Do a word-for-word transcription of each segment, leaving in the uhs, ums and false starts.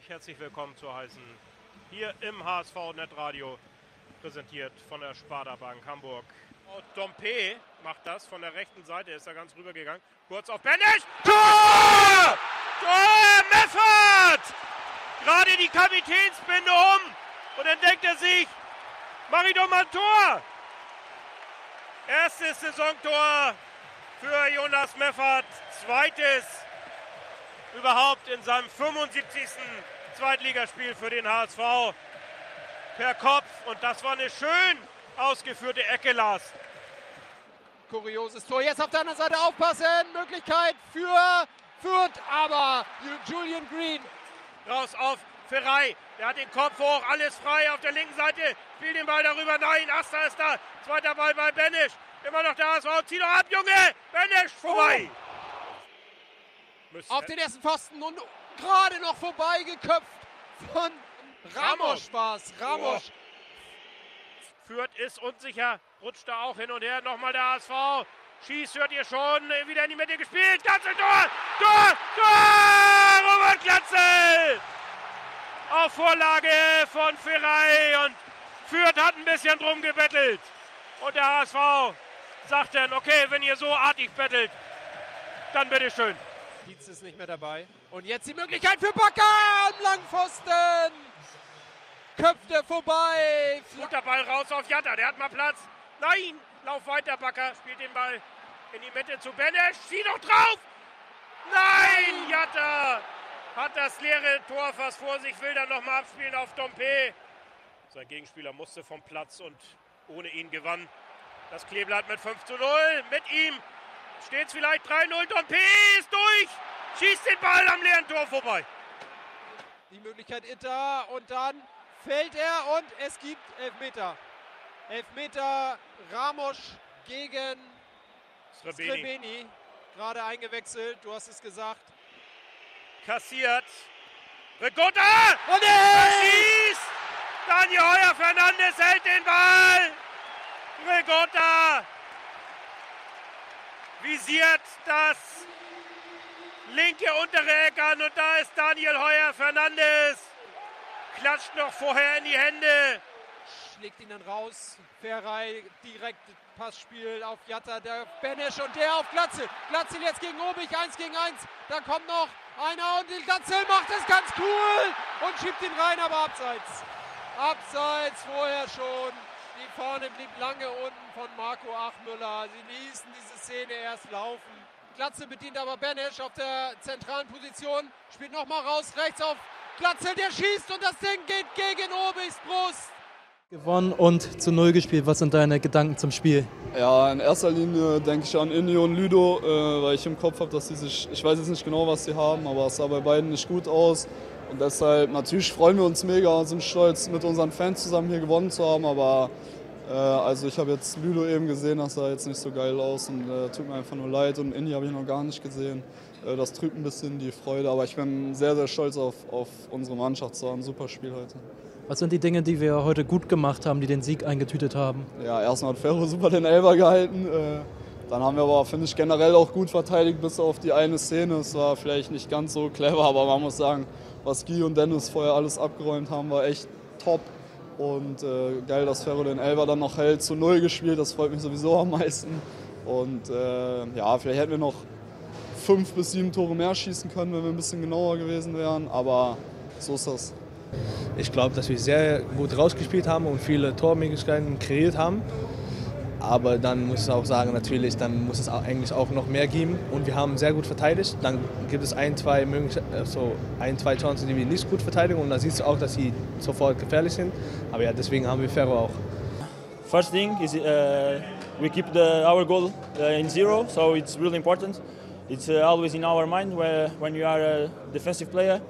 euch herzlich willkommen zu heißen hier im H S V-Netradio, präsentiert von der Sparda-Bank Hamburg. Und Dompé macht das von der rechten Seite, ist da ganz rübergegangen, kurz auf Benesch. Tor! Tor! Meffert! Gerade die Kapitänsbinde um und dann denkt er sich, Mario Mantoor! Erstes Saisontor für Jonas Meffert, zweites überhaupt in seinem fünfundsiebzigsten Zweitligaspiel für den H S V per Kopf. Und das war eine schön ausgeführte Ecke, Lars. Kurioses Tor, jetzt auf der anderen Seite aufpassen, Möglichkeit für Fürth, aber Julian Green. Raus auf Pherai, der hat den Kopf hoch, alles frei auf der linken Seite, spielt den Ball darüber, nein, Aster ist da, zweiter Ball bei Benesch, immer noch da, H S V, zieh doch ab, Junge, Benesch, vorbei. Oh. Auf den ersten Pfosten und gerade noch vorbei geköpft von Ramos. Spaß, Ramos. Oh. Fürth ist unsicher, rutscht da auch hin und her, nochmal der H S V, schießt, hört ihr schon, wieder in die Mitte gespielt, Glatzel, Tor, Tor, Tor, Robert Glatzel. Auf Vorlage von Pherai und Fürth hat ein bisschen drum gebettelt. Und der H S V sagt dann, okay, wenn ihr so artig bettelt, dann bitteschön. Dietz ist nicht mehr dabei. Und jetzt die Möglichkeit für Bakker am Langpfosten. Köpft er vorbei. Guter Ball raus auf Jatta, der hat mal Platz. Nein, lauf weiter, Bakker. Spielt den Ball in die Mitte zu Benesch. Zieh doch drauf. Nein, Jatta. Hat das leere Tor fast vor sich, will dann nochmal abspielen auf Dompé. Sein Gegenspieler musste vom Platz und ohne ihn gewann das Kleeblatt mit fünf zu null. Mit ihm steht es vielleicht drei null. Dompé ist durch, schießt den Ball am leeren Tor vorbei. Die Möglichkeit ist da und dann fällt er und es gibt Elfmeter. Elfmeter Ramos gegen Srebreni. Srebreni. Gerade eingewechselt, du hast es gesagt. Kassiert. Hrgota! Und er schießt! Daniel Heuer Fernandes hält den Ball. Hrgota visiert das linke untere Eck an und da ist Daniel Heuer Fernandes. Klatscht noch vorher in die Hände. Schlägt ihn dann raus. Pherai direkt Passspiel auf Jatta, der Benesch und der auf Glatzel. Glatzel jetzt gegen Obich, eins gegen eins. Dann kommt noch einer und Glatzel macht es ganz cool und schiebt ihn rein, aber abseits. Abseits vorher schon. Die Fahne blieb lange unten von Marco Achmüller. Sie ließen diese Szene erst laufen. Glatzel bedient aber Benesch auf der zentralen Position. Spielt nochmal raus, rechts auf Glatzel, der schießt und das Ding geht gegen Obichs Brust. Gewonnen und zu Null gespielt. Was sind deine Gedanken zum Spiel? Ja, in erster Linie denke ich an Inni und Ludo, äh, weil ich im Kopf habe, dass sie sich, ich weiß jetzt nicht genau, was sie haben, aber es sah bei beiden nicht gut aus. Und deshalb, natürlich freuen wir uns mega und sind stolz, mit unseren Fans zusammen hier gewonnen zu haben, aber äh, also ich habe jetzt Ludo eben gesehen, das sah jetzt nicht so geil aus und äh, tut mir einfach nur leid. Und Inni habe ich noch gar nicht gesehen. Äh, das trübt ein bisschen die Freude, aber ich bin sehr, sehr stolz auf, auf unsere Mannschaft. Es war ein super Spiel heute. Was sind die Dinge, die wir heute gut gemacht haben, die den Sieg eingetütet haben? Ja, erstmal hat Ferro super den Elber gehalten. Dann haben wir aber, finde ich, generell auch gut verteidigt, bis auf die eine Szene. Es war vielleicht nicht ganz so clever, aber man muss sagen, was Guy und Dennis vorher alles abgeräumt haben, war echt top. Und äh, geil, dass Ferro den Elber dann noch hält, zu Null gespielt. Das freut mich sowieso am meisten. Und äh, ja, vielleicht hätten wir noch fünf bis sieben Tore mehr schießen können, wenn wir ein bisschen genauer gewesen wären. Aber so ist das. Ich glaube, dass wir sehr gut rausgespielt haben und viele Tormöglichkeiten kreiert haben. Aber dann muss ich auch sagen, natürlich, dann muss es auch eigentlich auch noch mehr geben. Und wir haben sehr gut verteidigt. Dann gibt es ein, zwei, also ein, zwei Chancen, die wir nicht gut verteidigen. Und dann siehst du auch, dass sie sofort gefährlich sind. Aber ja, deswegen haben wir Ferro auch. First thing is uh, we keep the, our goal in zero, so it's really important. It's always in our mind where, when you are a defensive player.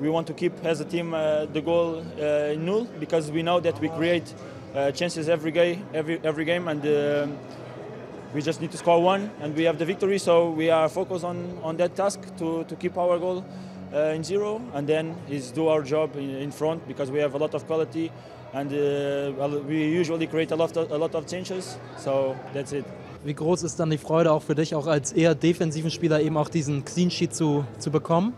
We want to keep as a team uh, the goal uh, null because we know that we create uh, chances every game, every every game, and uh, we just need to score one, and we have the victory. So we are focused on, on that task to, to keep our goal uh, in zero, and then is do our job in, in front because we have a lot of quality, and uh, we usually create a lot of, a lot of chances. So that's it. Wie groß ist dann die Freude auch für dich, auch als eher defensiven Spieler eben auch diesen Clean Sheet zu zu bekommen?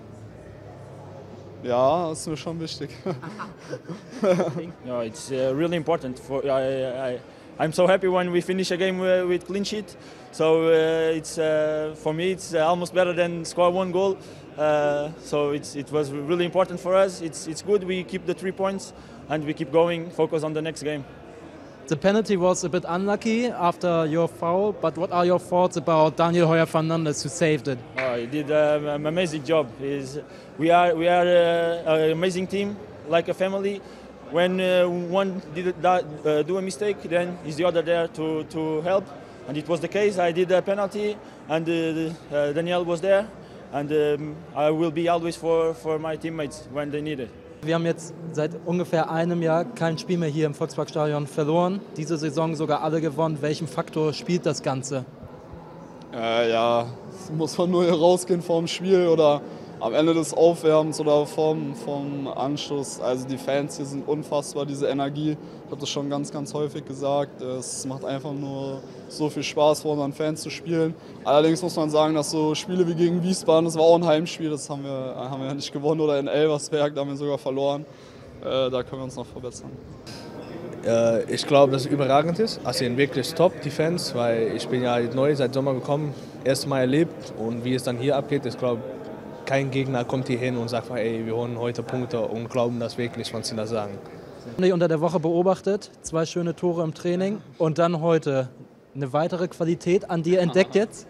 Yeah, it's schon wichtig. No, it's uh, really important. For I, I, I'm so happy when we finish a game with, with clean sheet. So uh, it's uh, for me, it's almost better than score one goal. Uh, so it's, it was really important for us. It's, it's good. We keep the three points and we keep going. Focus on the next game. The penalty was a bit unlucky after your foul, but what are your thoughts about Daniel Heuer Fernandes who saved it? Oh, he did um, an amazing job. He's, we are we are uh, an amazing team, like a family. When uh, one did that, uh, do a mistake, then is the other there to to help, and it was the case. I did a penalty, and uh, uh, Daniel was there, and um, I will be always for for my teammates when they need it. Wir haben jetzt seit ungefähr einem Jahr kein Spiel mehr hier im Volksparkstadion verloren. Diese Saison sogar alle gewonnen. Welchen Faktor spielt das Ganze? Äh, ja, muss man nur rausgehen vorm Spiel oder am Ende des Aufwärmens oder vorm, vorm Anschluss. Also die Fans hier sind unfassbar, diese Energie. Ich habe das schon ganz, ganz häufig gesagt. Es macht einfach nur so viel Spaß, vor unseren Fans zu spielen. Allerdings muss man sagen, dass so Spiele wie gegen Wiesbaden, das war auch ein Heimspiel, das haben wir, haben wir nicht gewonnen. Oder in Elversberg, da haben wir sogar verloren. Da können wir uns noch verbessern. Ich glaube, dass es überragend ist. Also wirklich top, die Fans, weil ich bin ja neu seit Sommer gekommen, erst mal erlebt. Und wie es dann hier abgeht, ich glaube, kein Gegner kommt hier hin und sagt, ey, wir holen heute Punkte und glauben das wirklich, was sie da sagen. Unter der Woche beobachtet, zwei schöne Tore im Training und dann heute. Eine weitere Qualität an dir entdeckt jetzt?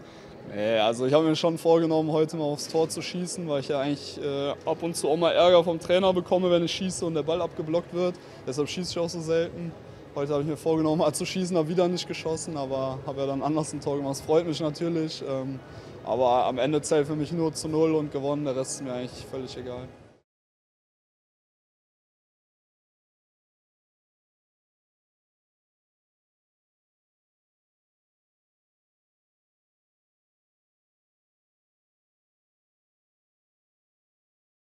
Nee, also ich habe mir schon vorgenommen, heute mal aufs Tor zu schießen, weil ich ja eigentlich äh, ab und zu auch mal Ärger vom Trainer bekomme, wenn ich schieße und der Ball abgeblockt wird. Deshalb schieße ich auch so selten. Heute habe ich mir vorgenommen, mal zu schießen, habe wieder nicht geschossen, aber habe ja dann anders ein Tor gemacht. Das freut mich natürlich, ähm, aber am Ende zählt für mich nur zu null und gewonnen, der Rest ist mir eigentlich völlig egal.